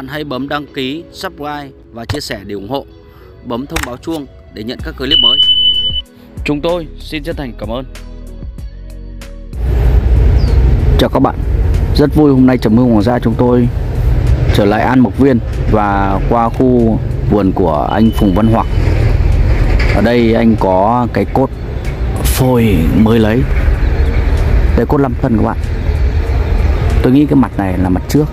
Bạn hãy bấm đăng ký, subscribe và chia sẻ để ủng hộ. Bấm thông báo chuông để nhận các clip mới. Chúng tôi xin chân thành cảm ơn. Chào các bạn, rất vui hôm nay Trầm Hương Hoàng Gia chúng tôi trở lại An Mộc Viên và qua khu vườn của anh Phùng Văn Hoặc. Ở đây anh có cái cốt phôi mới lấy. Đây cốt 5 cân các bạn. Tôi nghĩ cái mặt này là mặt trước.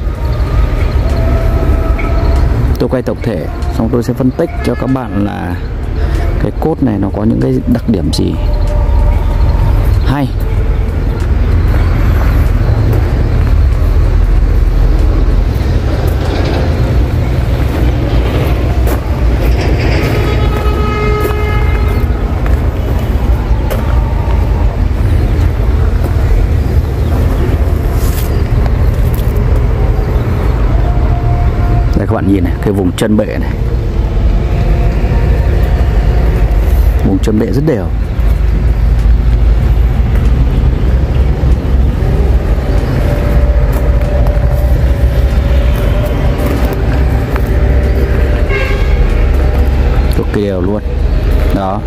Tôi quay tổng thể xong tôi sẽ phân tích cho các bạn là cái cốt này nó có những cái đặc điểm gì hay. Các bạn nhìn này, cái vùng chân bệ này, vùng chân bệ rất đều. Cực kỳ đều luôn. Đó.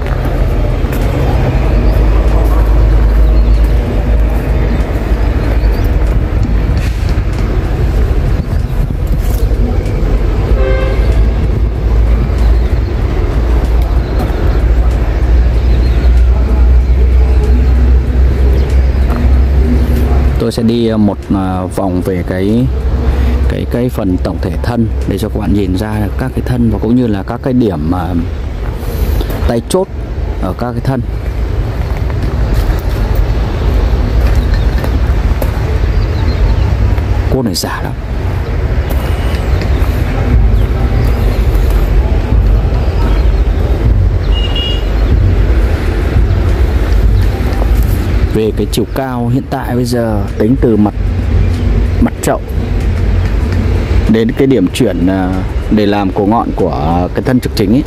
Tôi sẽ đi một vòng về cái phần tổng thể thân để cho các bạn nhìn ra các cái thân và cũng như là các cái điểm tay chốt ở các cái thân. Cốt này giả lắm. Về cái chiều cao hiện tại bây giờ tính từ mặt chậu đến cái điểm chuyển để làm cổ ngọn của cái thân trực chính ấy,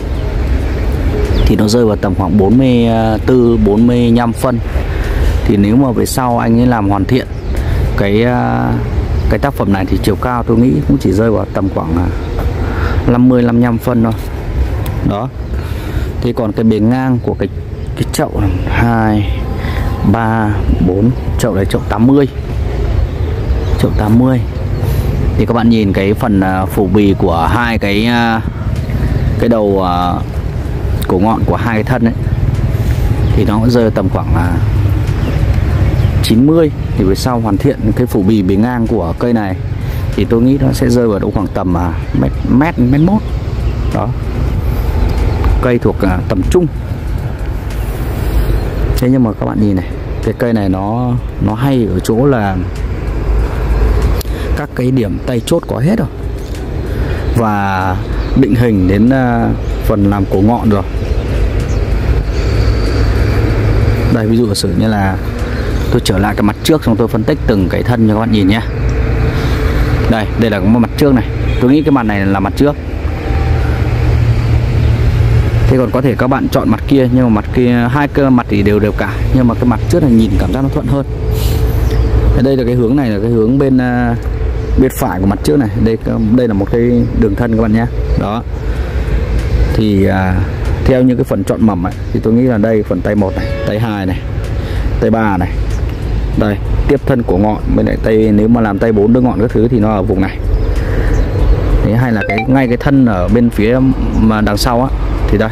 thì nó rơi vào tầm khoảng 44-45 phân. Thì nếu mà về sau anh ấy làm hoàn thiện cái tác phẩm này thì chiều cao tôi nghĩ cũng chỉ rơi vào tầm khoảng 50-55 phân thôi. Đó. Thế còn cái bề ngang của cái chậu này 2, 3, 4, chậu đấy chậu 80. Chậu 80. Thì các bạn nhìn cái phần phủ bì của hai cái đầu cổ ngọn của hai cái thân ấy, thì nó rơi tầm khoảng 90. Thì về sau hoàn thiện cái phủ bì bề ngang của cây này thì tôi nghĩ nó sẽ rơi vào độ khoảng tầm mét 1. Đó. Cây thuộc tầm trung. Thế nhưng mà các bạn nhìn này, cái cây này nó hay ở chỗ là các cái điểm tay chốt có hết rồi. Và định hình đến phần làm cổ ngọn rồi. Đây ví dụ giả sử như là tôi trở lại cái mặt trước xong tôi phân tích từng cái thân cho các bạn nhìn nhé. Đây là một mặt trước này. Tôi nghĩ cái mặt này là mặt trước. Thế còn có thể các bạn chọn mặt kia, nhưng mà mặt kia hai cơ mặt thì đều cả, nhưng mà cái mặt trước là nhìn cảm giác nó thuận hơn. Ở đây là cái hướng này là cái hướng bên phải của mặt trước này. Đây là một cái đường thân các bạn nhé. Đó. Thì theo những cái phần chọn mầm ấy, thì tôi nghĩ là đây phần tay 1 này, tay 2 này, tay 3 này. Đây, tiếp thân của ngọn bên lại tay, nếu mà làm tay 4 đứa ngọn các thứ thì nó ở vùng này. Thế hay là ngay cái thân ở bên phía mà đằng sau á thì đây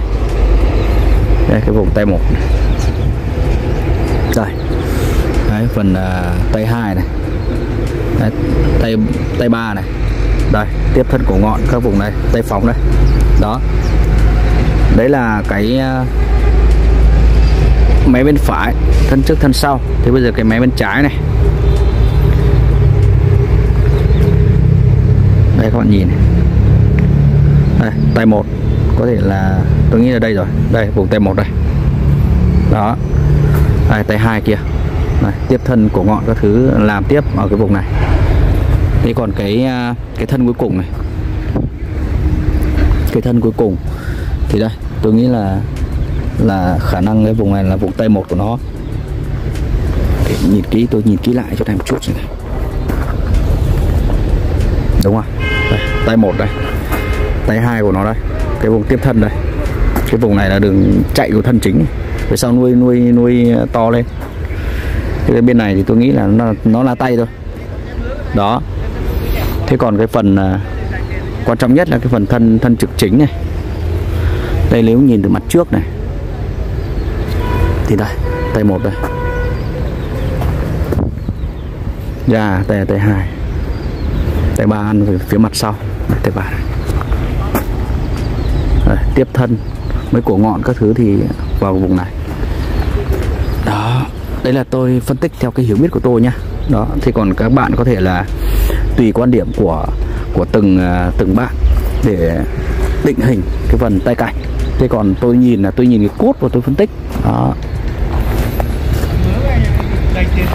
cái vùng tay 1 này. Đây. Đấy, phần tay 2 này. Đấy, tay 3 này. Đây, tiếp thân của ngọn các vùng này, tay phóng đây. Đó. Đấy là cái mé bên phải, thân trước thân sau. Thế bây giờ cái mé bên trái này. Đây các bạn nhìn này. Đây, tay 1. Có thể là tôi nghĩ là đây rồi, đây vùng tay 1 đây. Đó. Đây, tay 2 kia. Đây, tiếp thân của ngọn các thứ làm tiếp ở cái vùng này. Thế còn cái thân cuối cùng này. Cái thân cuối cùng thì đây, tôi nghĩ là khả năng cái vùng này là vùng tay 1 của nó. Để nhìn kỹ, tôi nhìn kỹ lại cho thành một chút này. Đúng không? Đây. tay 1 đây, tay 2 của nó đây, cái vùng tiếp thân đây, cái vùng này là đường chạy của thân chính. Về sau nuôi to lên. Cái bên này thì tôi nghĩ là nó là tay thôi. Đó. Thế còn cái phần quan trọng nhất là cái phần thân trực chính này. Đây nếu nhìn từ mặt trước này thì đây, tay 1 đây. Dạ, tay 2. Tay 3 ăn về phía mặt sau, tay 3 này. Đây, tiếp thân mấy cổ ngọn các thứ thì vào vùng này. Đó, đấy là tôi phân tích theo cái hiểu biết của tôi nhá. Đó, thì còn các bạn có thể là tùy quan điểm của từng bạn để định hình cái phần tay cạnh. Thế còn tôi nhìn cái cốt và tôi phân tích. Đó.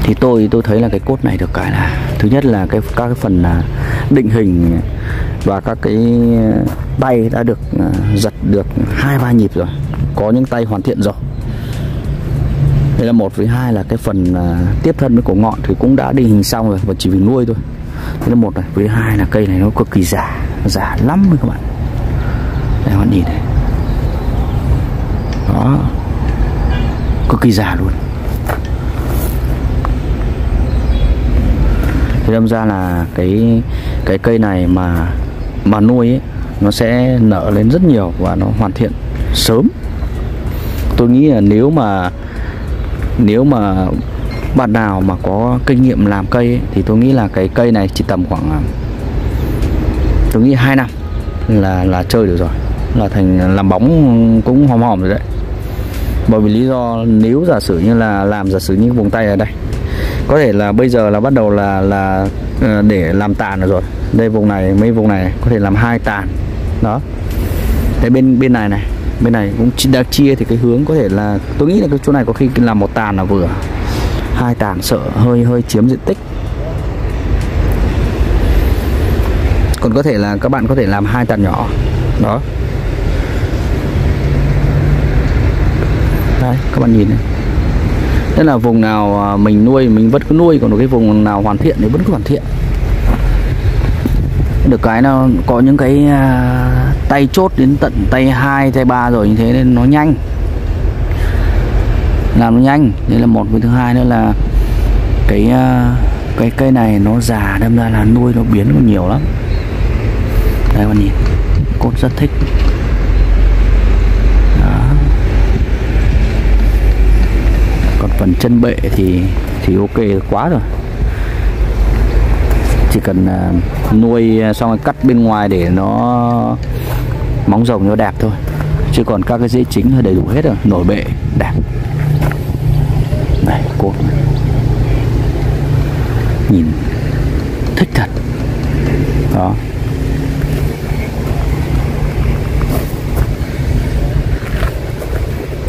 Thì tôi thấy là cái cốt này được cái là thứ nhất là các cái phần định hình và các cái tay đã được giật được 2-3 nhịp rồi, có những tay hoàn thiện rồi. Đây là một, với hai là cái phần tiếp thân với cổ ngọn thì cũng đã định hình xong rồi và chỉ vì nuôi thôi. Thế là một này, với hai là cây này nó cực kỳ giả lắm các bạn. Đây các bạn nhìn này, đó, cực kỳ giả luôn. Thì đâm ra là cái cây này mà nuôi ấy, nó sẽ nở lên rất nhiều và nó hoàn thiện sớm. Tôi nghĩ là nếu mà bạn nào mà có kinh nghiệm làm cây ấy, thì tôi nghĩ là cái cây này chỉ tầm khoảng, tôi nghĩ 2 năm là chơi được rồi, là thành làm bóng cũng hòm rồi đấy. Bởi vì lý do nếu giả sử như vùng tay ở đây, có thể là bây giờ là bắt đầu là để làm tàn rồi. Đây vùng này, mấy vùng này có thể làm 2 tàn. Đó. Thế bên này cũng đã chia thì cái hướng có thể là tôi nghĩ là cái chỗ này có khi làm 1 tàn là vừa, 2 tàn sợ hơi chiếm diện tích. Còn có thể là các bạn có thể làm 2 tàn nhỏ. Đó. Đấy, các bạn nhìn này. Thế là vùng nào mình nuôi mình vẫn cứ nuôi, còn cái vùng nào hoàn thiện thì vẫn cứ hoàn thiện. Được cái nó có những cái tay chốt đến tận tay 2, tay 3 rồi, như thế nên nó nhanh. Làm nó nhanh, đấy là một. Với thứ hai nữa là cái cây này nó già, đâm ra là nuôi nó biến còn nhiều lắm. Đây bạn nhìn, cốt rất thích. Phần chân bệ thì ok quá rồi, chỉ cần nuôi xong rồi cắt bên ngoài để nó móng rồng nó đẹp thôi, chứ còn các cái rễ chính là đầy đủ hết rồi, nổi bệ đẹp. Đây cột này, nhìn thích thật đó.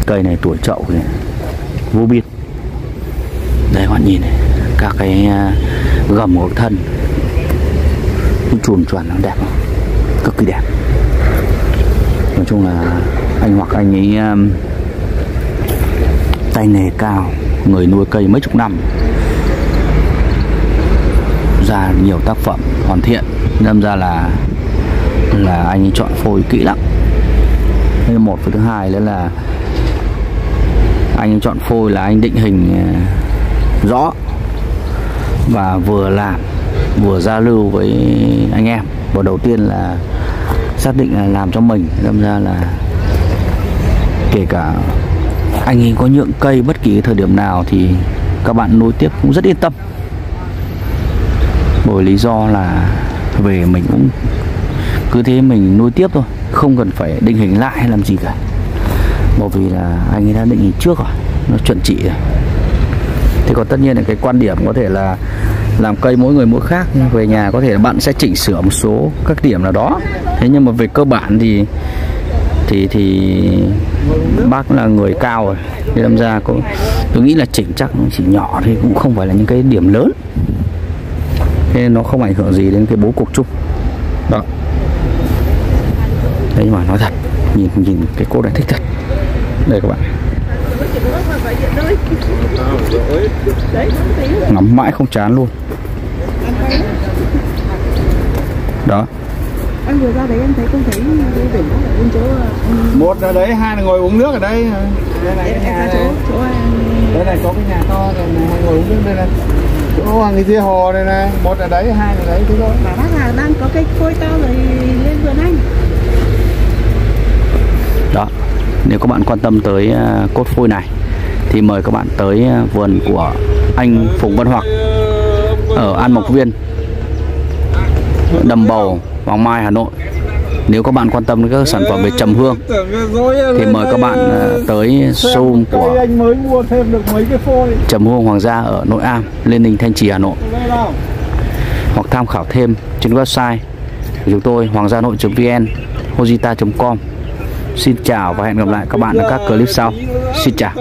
Cây này tuổi chậu thì vô biên. Đây các bạn nhìn này, các cái gầm của thân chùm chuẩn, nó đẹp không? Cực kỳ đẹp. Nói chung là anh Hoặc anh ấy tay nghề cao, người nuôi cây mấy chục năm, ra nhiều tác phẩm hoàn thiện, nên ra là anh ấy chọn phôi kỹ lắm. Đây là một. Và thứ hai nữa là anh chọn phôi là anh định hình rõ và vừa làm vừa giao lưu với anh em. Và đầu tiên là xác định là làm cho mình, đâm ra là kể cả anh ấy có nhượng cây bất kỳ thời điểm nào thì các bạn nuôi tiếp cũng rất yên tâm. Bởi lý do là về mình cũng cứ thế mình nuôi tiếp thôi, không cần phải định hình lại hay làm gì cả. Bởi vì là anh ấy đã định hình trước rồi, nó chuẩn chỉ rồi. Thế còn tất nhiên là cái quan điểm có thể là làm cây mỗi người mỗi khác, về nhà có thể là bạn sẽ chỉnh sửa một số các điểm nào đó. Thế nhưng mà về cơ bản thì bác là người cao rồi, nên làm ra có, tôi nghĩ là chỉnh chắc chỉ nhỏ thì cũng không phải là những cái điểm lớn. Thế nên nó không ảnh hưởng gì đến cái bố cục chung. Đó. Đấy, nhưng mà nói thật, nhìn cái cốt này thích thật. Đây các bạn, ngắm mãi không chán luôn. Đó. em vừa ra đấy em thấy không thấy đỉnh bên chỗ một ở đấy, hai là ngồi uống nước ở đây. Đây này cái nhà chỗ chỗ đây này có cái nhà to rồi này, ngồi uống nước đây này. Chỗ Hoàng Gia Hồ đây này, một ở đấy, hai ở đấy thế thôi. Mà bác Hà đang có cây phôi to rồi lên vườn anh. Đó. Nếu các bạn quan tâm tới cốt phôi này thì mời các bạn tới vườn của anh Phùng Văn Hoặc ở An Mộc Viên, Đầm Bầu, Hoàng Mai, Hà Nội. Nếu các bạn quan tâm đến các sản phẩm về trầm hương thì mời các bạn tới showroom của Trầm Hương Hoàng Gia ở Nội Am, Liên Ninh, Thanh Trì, Hà Nội, hoặc tham khảo thêm trên website của chúng tôi hoanggiahanoi.vn, hogita.com. Xin chào và hẹn gặp lại các bạn ở các clip sau. Xin chào.